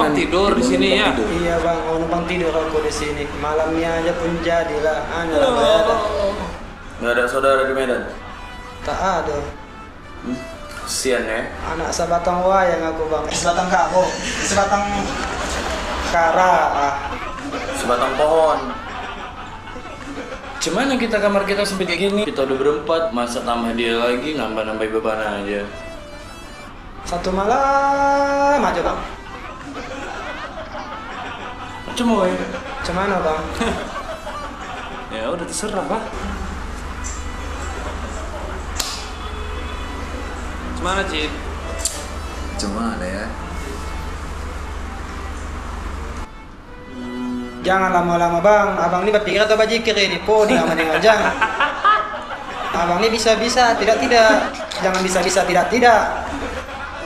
numpang tidur di sini ya. Tidur. Iya bang, mau numpang tidur aku di sini. Malamnya aja pun jadilah aneh. Nggak ada saudara di Medan? Tak ada. Kasian ya. Anak sebatang wayang aku bang. Sebatang kau, sebatang kara, sebatang pohon. Cuman yang kita kamar kita sempit kayak gini. Kita udah berempat, masa tambah dia lagi nambah beban aja. Satu malam aja bang. Cuma ya? Cemana bang? Ya udah terserah lah. Cemana Cid? Cemana ya? Jangan lama-lama bang, abang ini berpikir atau bajikir ini, po, dengan jangan. Abang ini bisa-bisa, tidak-tidak. Jangan bisa-bisa, tidak-tidak.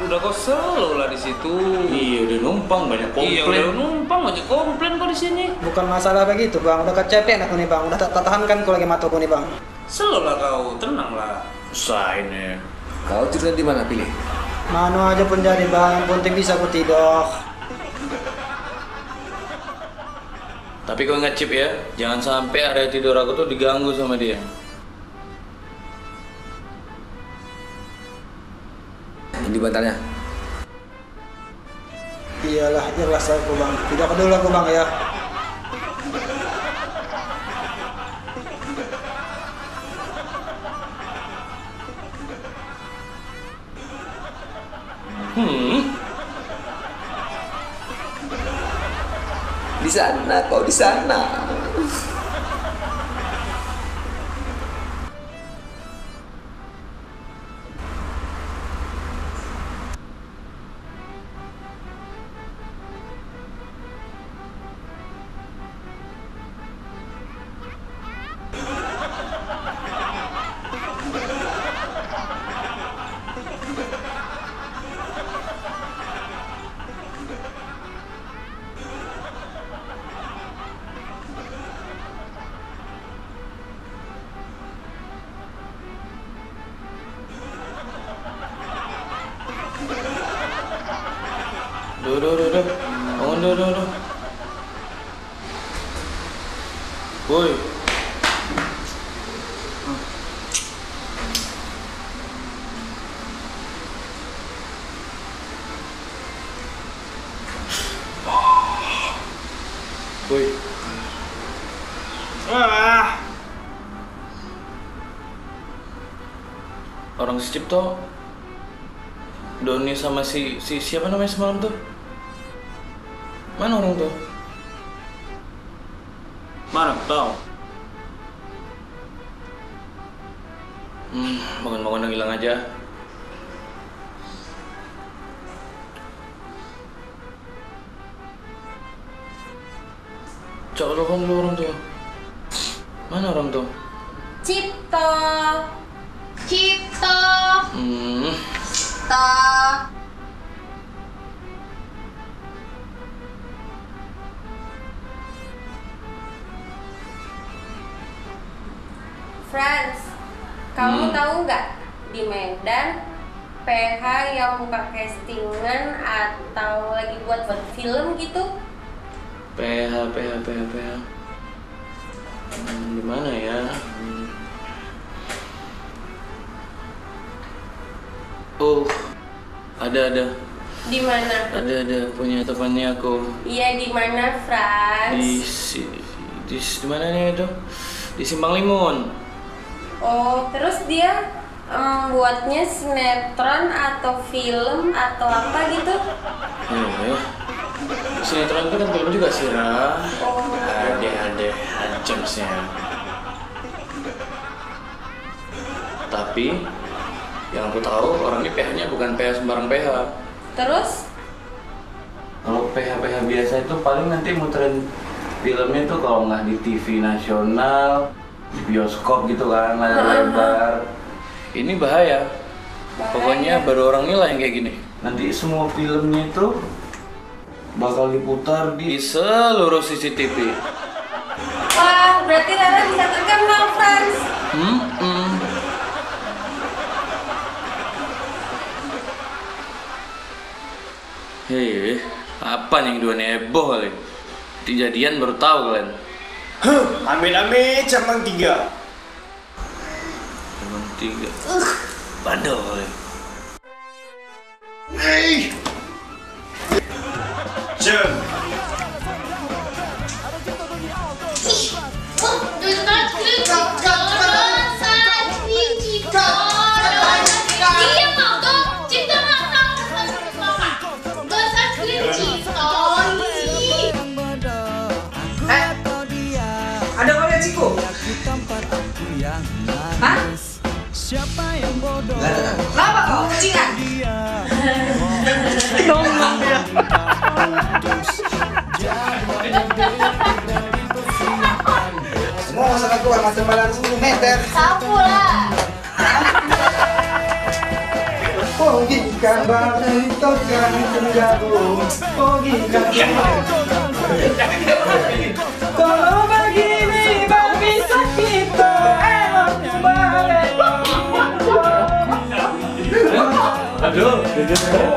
Udah kau selalu lah di situ. Iya, udah numpang banyak komplain. Iya, udah numpang banyak komplain kok di sini. Bukan masalah begitu bang, udah kecepet aku nih bang, udah tak tahankan kau lagi mataku nih bang. Selalu lah kau, tenang lah. Usahain ya. Kau tidur di mana pilih? Mana aja pun jadi bang, penting bisa aku tidur. Tapi kau ingat Cip ya, jangan sampai area tidur aku tuh diganggu sama dia. Ini bantalnya? Iyalah, jelas aku bang. Tidak peduli aku bang ya. Di sana, kau di sana. Duh, bangun duh. Woi. Woi. Orang si Cipto, Doni sama si siapa namanya semalam tuh? Mana orang tuh? Mana tau? Bangun-bangun yang hilang aja. Cok, telepon dulu orang tuh. Mana orang tuh? Cipto. Cipto. Cipto. Franz, kamu tahu nggak di Medan PH yang pakai castingan atau lagi buat film gitu? PH. Di mana ya? Oh, ada. Di mana? Ada punya temannya aku. Iya, di mana Franz? Di mana nih itu? Di Simpang Limun. Oh, terus dia buatnya sinetron atau film atau apa gitu? Sinetron itu kan film juga sih, Ra. Oh. Ada jamsnya. Tapi yang aku tahu orangnya PH-nya bukan PH sembarang PH. Terus? Kalau PH-PH biasa itu paling nanti muterin filmnya tuh kalau nggak di TV nasional, di bioskop gitu kan, lebar. Ini bahaya. Pokoknya baru orang nilai yang kayak gini. Nanti semua filmnya itu bakal diputar di seluruh CCTV. Wah, berarti Rara bisa terkenal, Franz. Hei. Apa nih dua heboh kali. Kejadian baru tahu kalian. Huh, amin-amin cabang tiga. Cabang tiga. Bandel kali. Hei. Jom. Hah? Siapa yang bodoh? Kenapa kau? Kucingan? Tolong ya. Semua masalah keluar macam-macam 10 meter. Sapu lah. Pergikan balik tokan tenggarung. Pergikan tolong bagi mimbar bisa kita. Aduh,